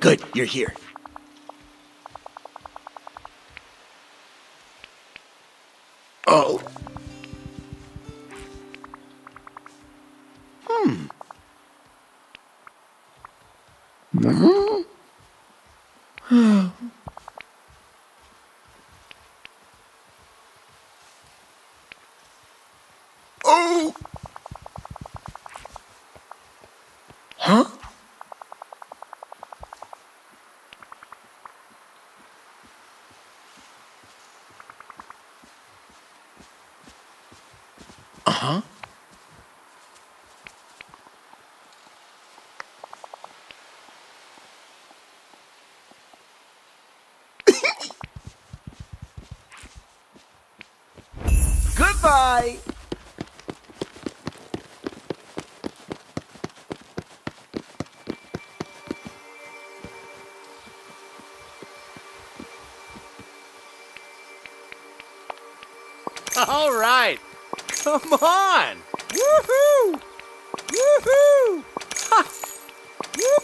Good, you're here. Oh. Hmm. Oh. Huh? Uh-huh. Goodbye. All right. Come on! Woohoo! Woohoo! Ha! Woo!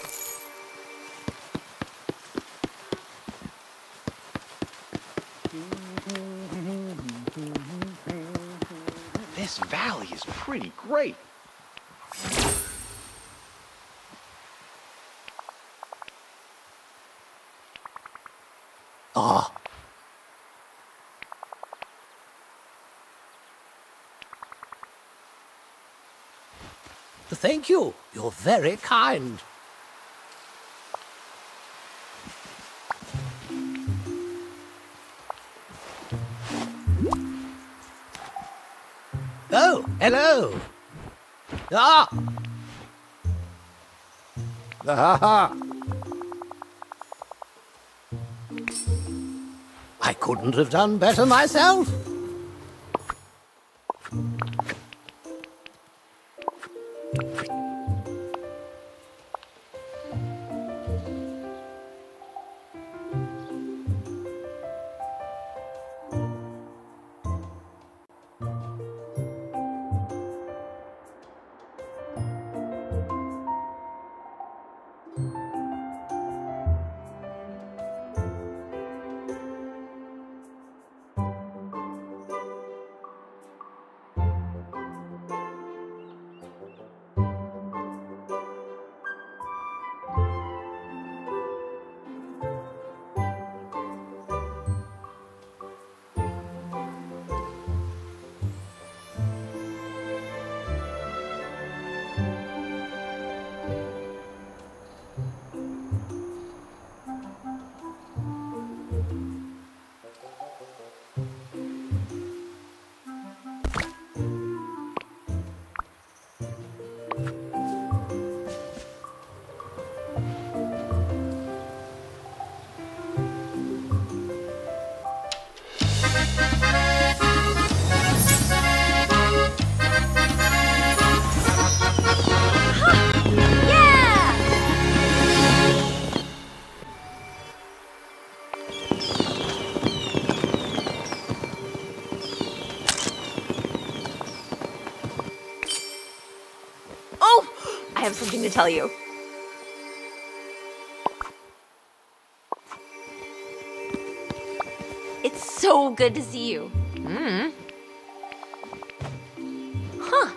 This valley is pretty great. Ah. Thank you. You're very kind. Oh, hello. Ah. I couldn't have done better myself. I have something to tell you. It's so good to see you. Mm. Huh.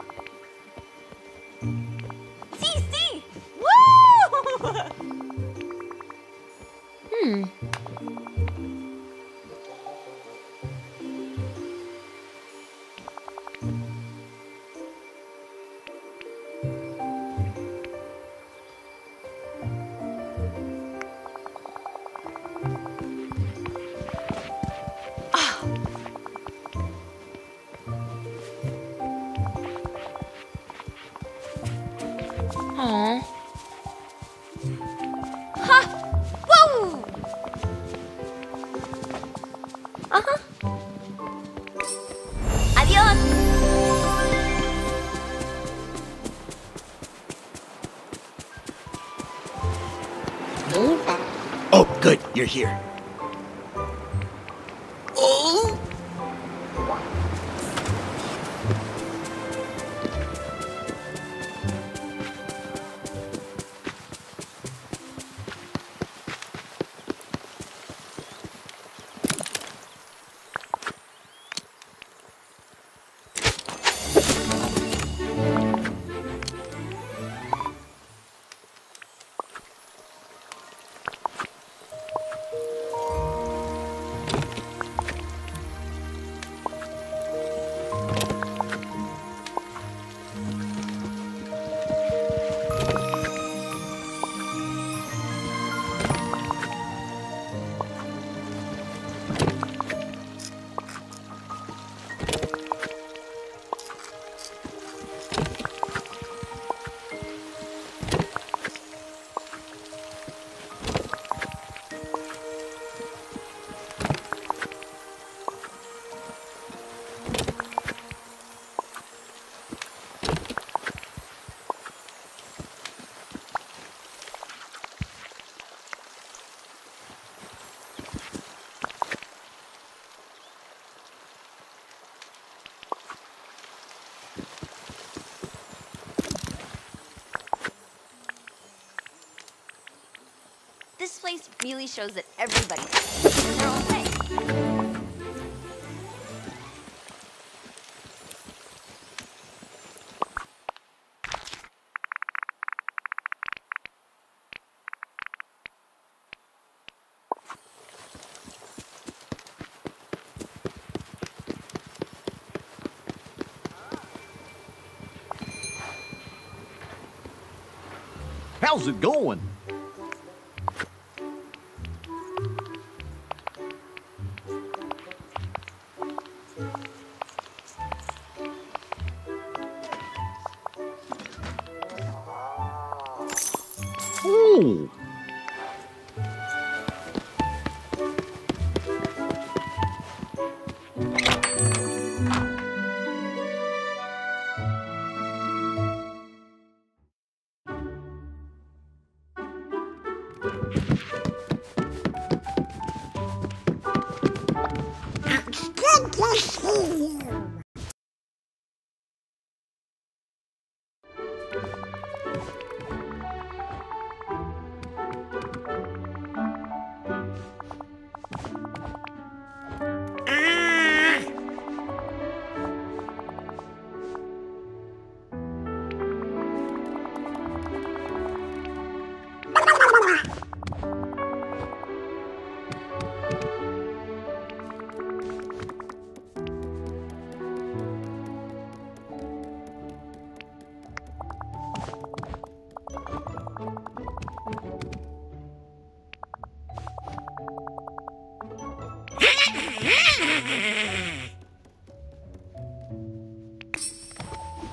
See, see! Woo! Hmm. Aww. Ha! Whoa! Uh-huh. Adios! Oh, good. You're here. Oh! This place really shows that everybody has their own way. How's it going? Ooh. It's good to see you.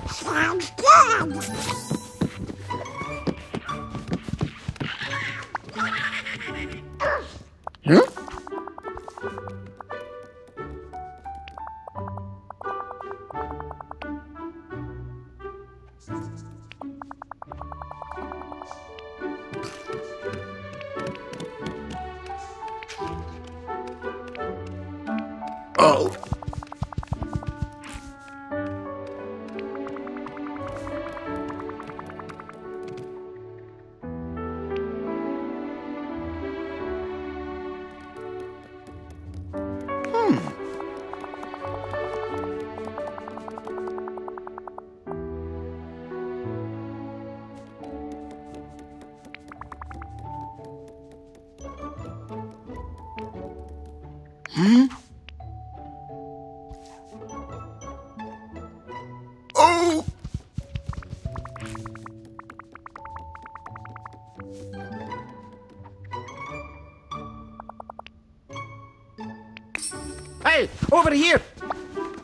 Sounds good! Oh. Hmm? Hey, over here!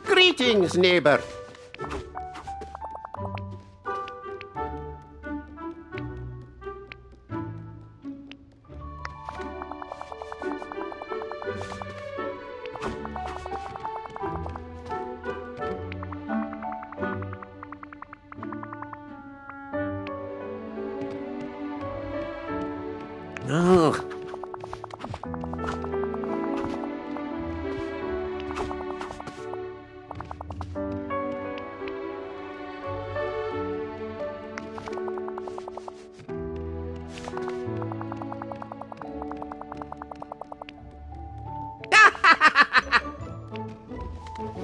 Greetings, neighbor. Ugh.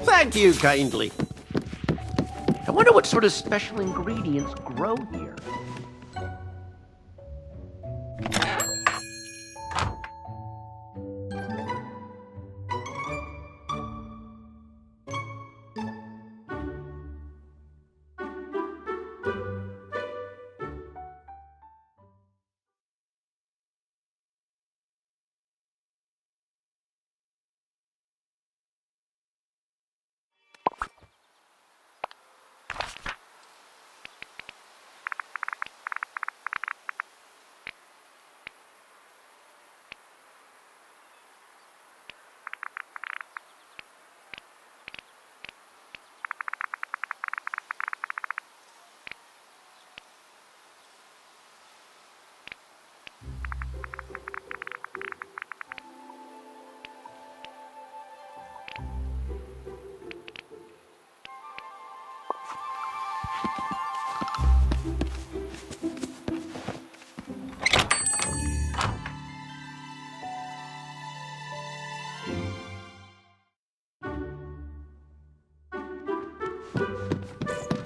Thank you kindly. I wonder what sort of special ingredients grow here.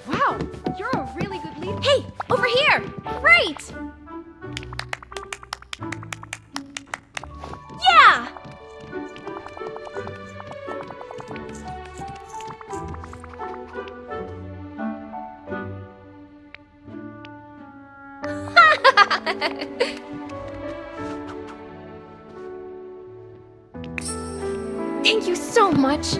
Wow, you're a really good leader. Hey, over here! Great! Yeah! Thank you so much.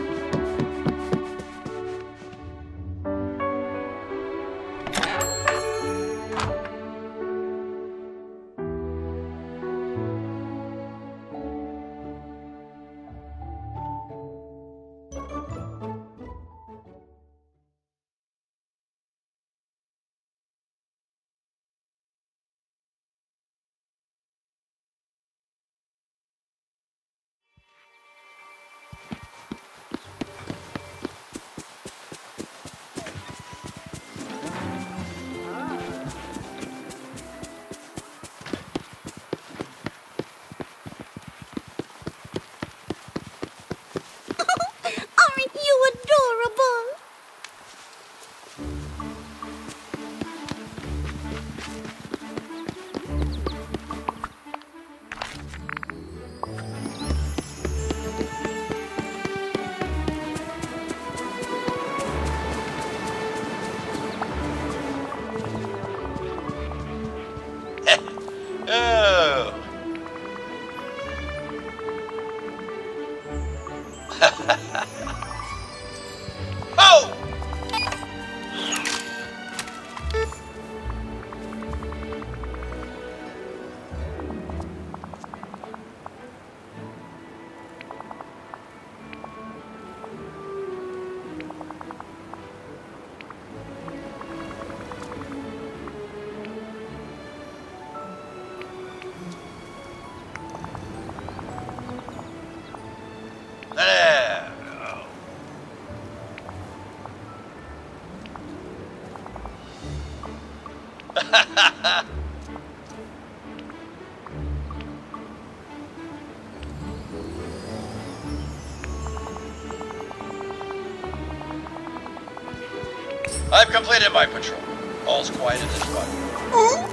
I've completed my patrol. All's quiet at this spot.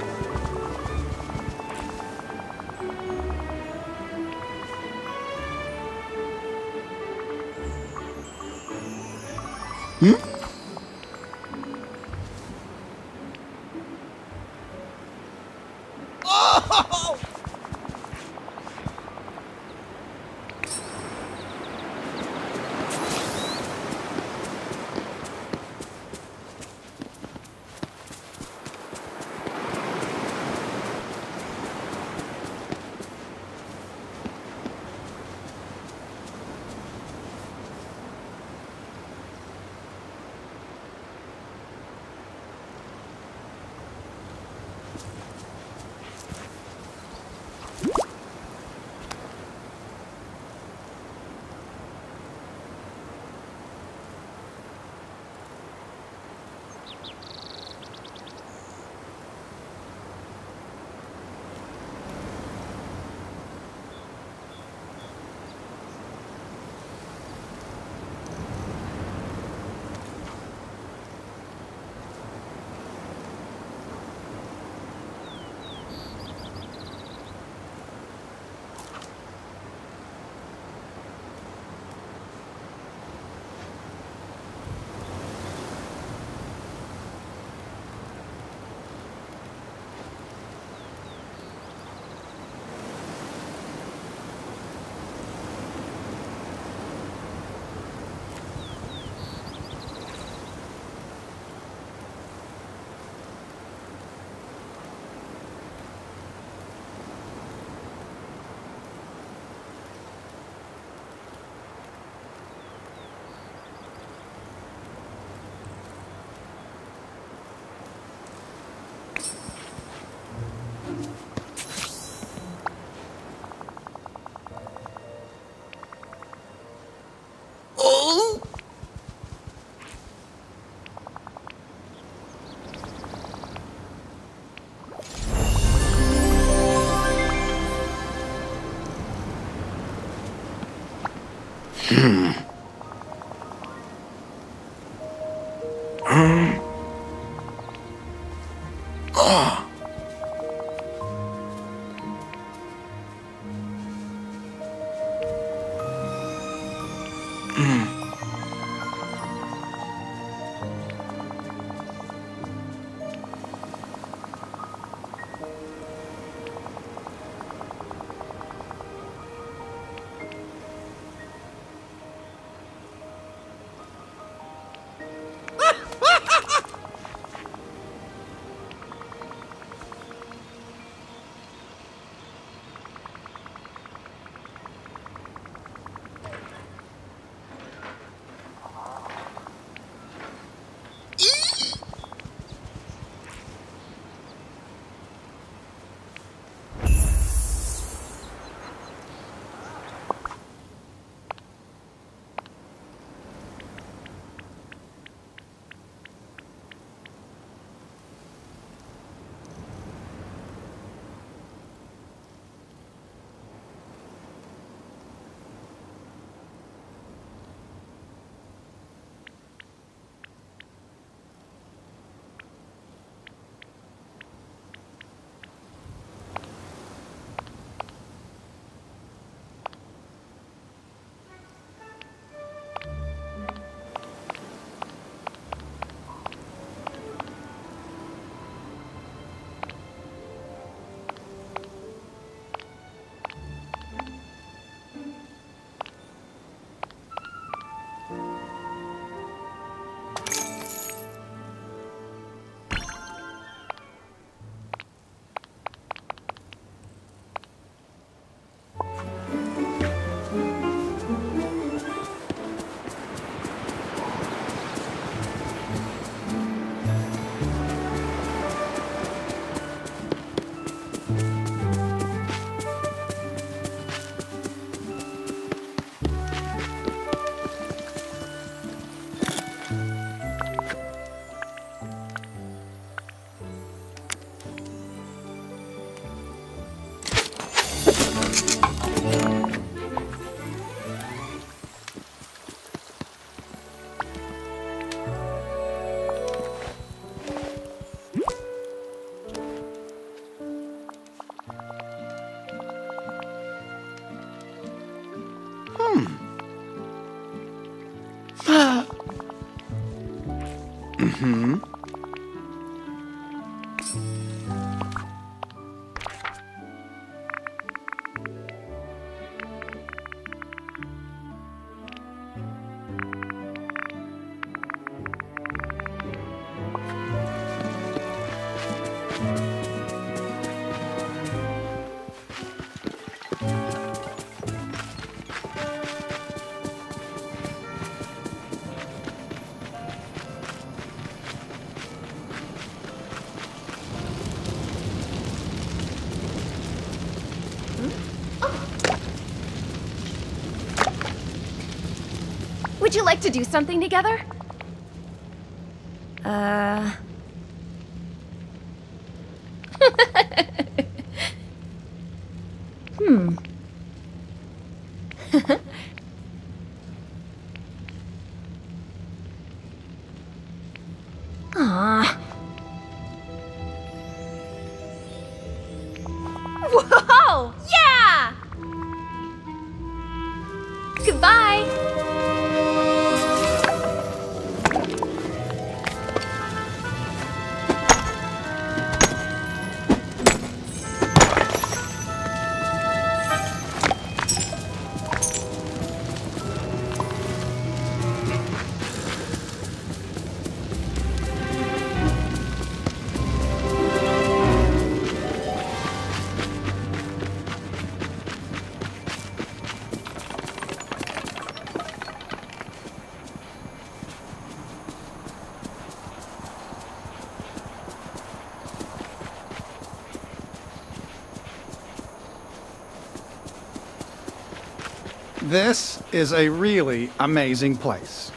Would you like to do something together? This is a really amazing place.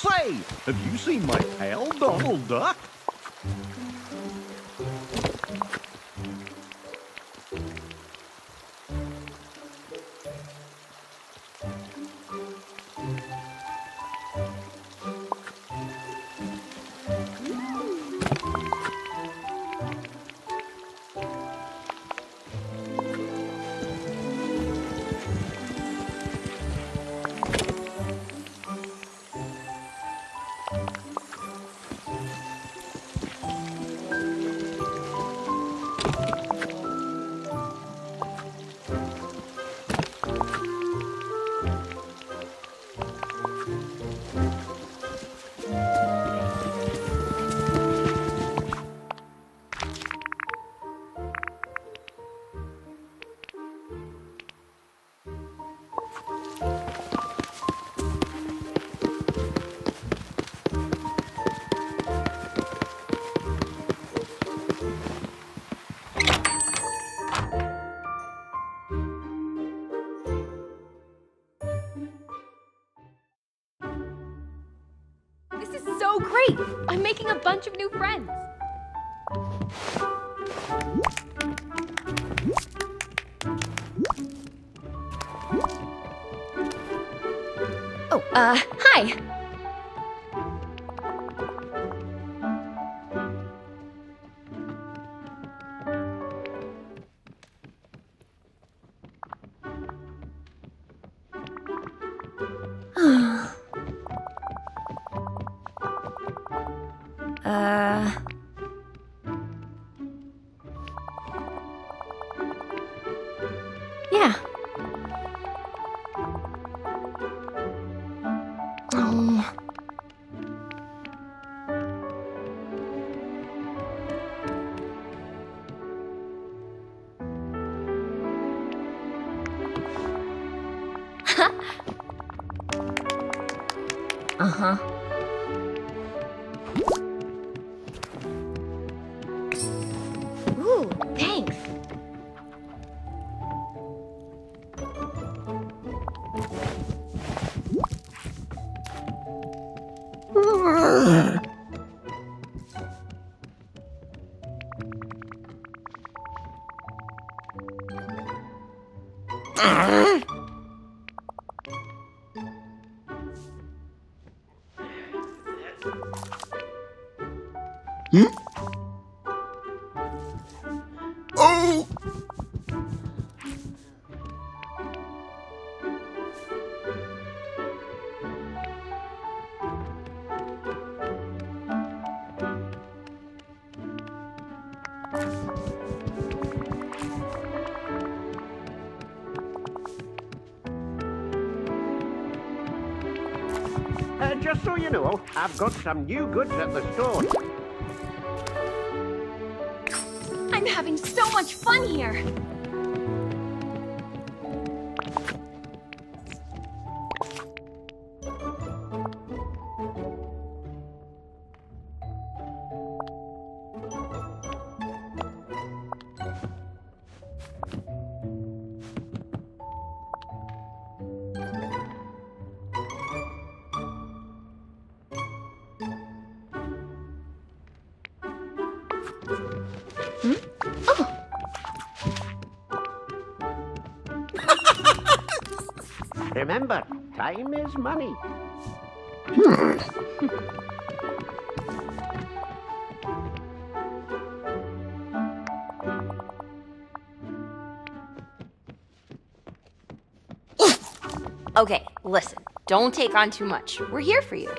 Say, have you seen my pal, Donald Duck? This is so great! I'm making a bunch of new friends! Oh, hi! Yeah. Uh-huh. Just so you know, I've got some new goods at the store. I'm having so much fun here. Remember, time is money. Okay, listen, don't take on too much. We're here for you.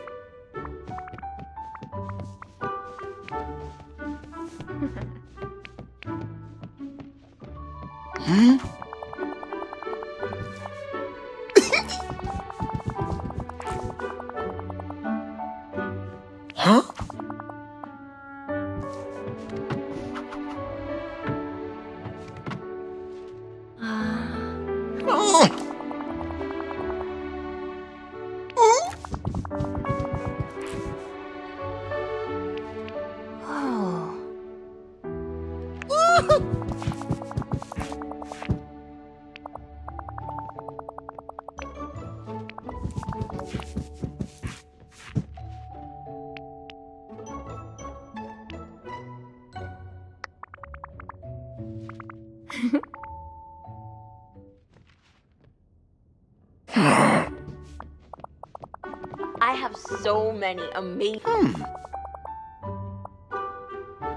I have so many amazing...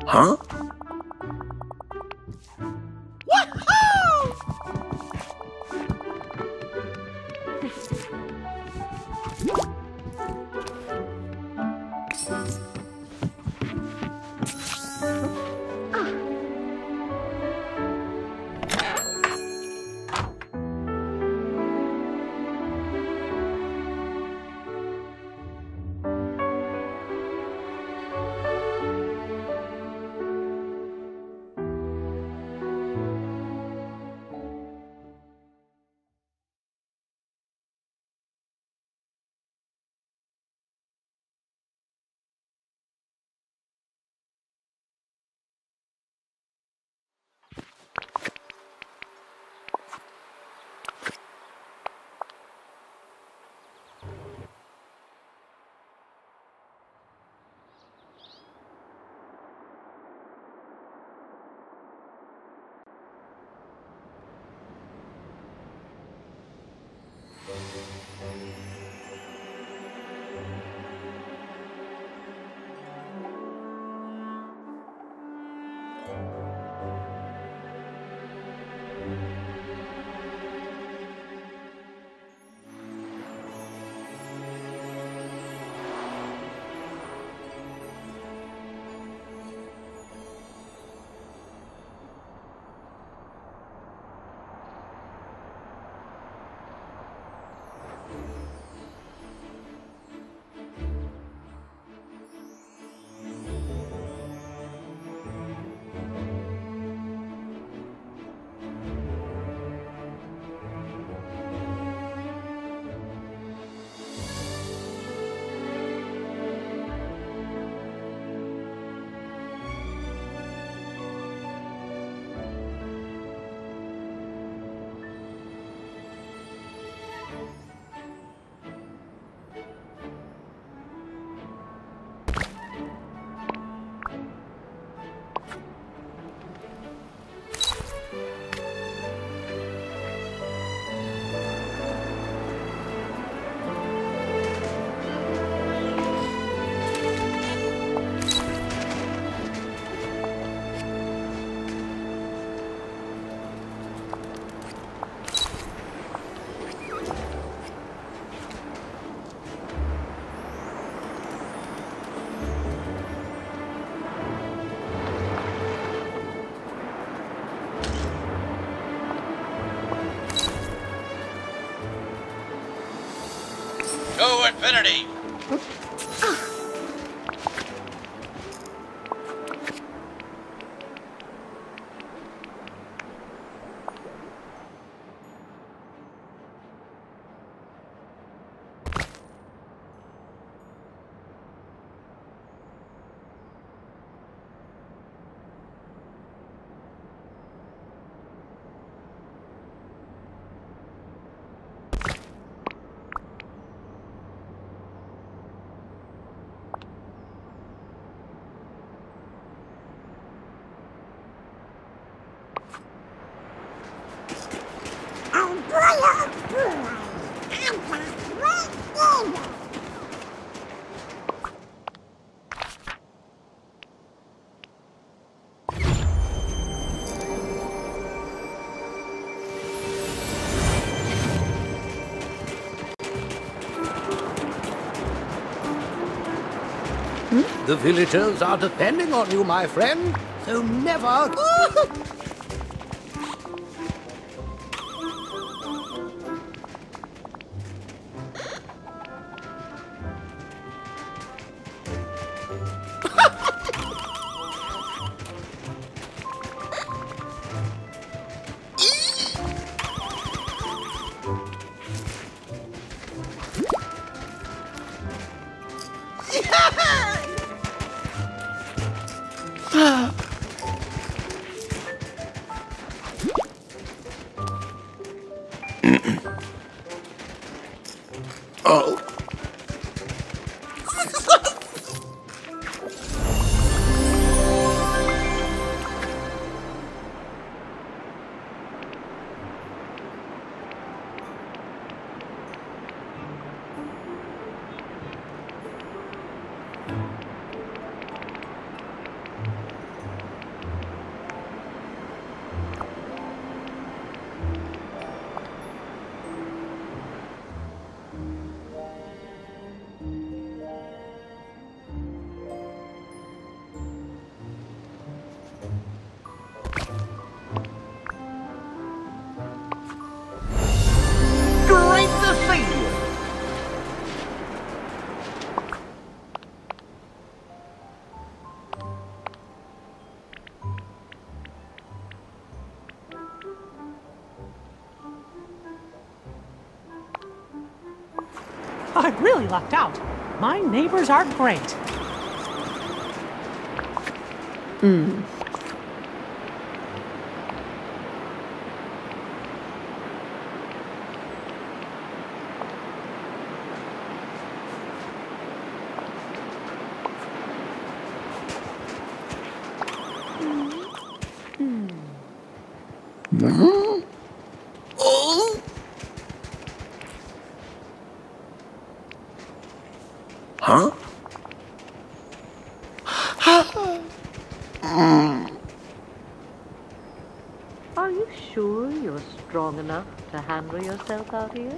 Huh? To infinity. The villagers are depending on you, my friend, so never... I'm really lucked out. My neighbors are great. Are you sure you're strong enough to handle yourself out here?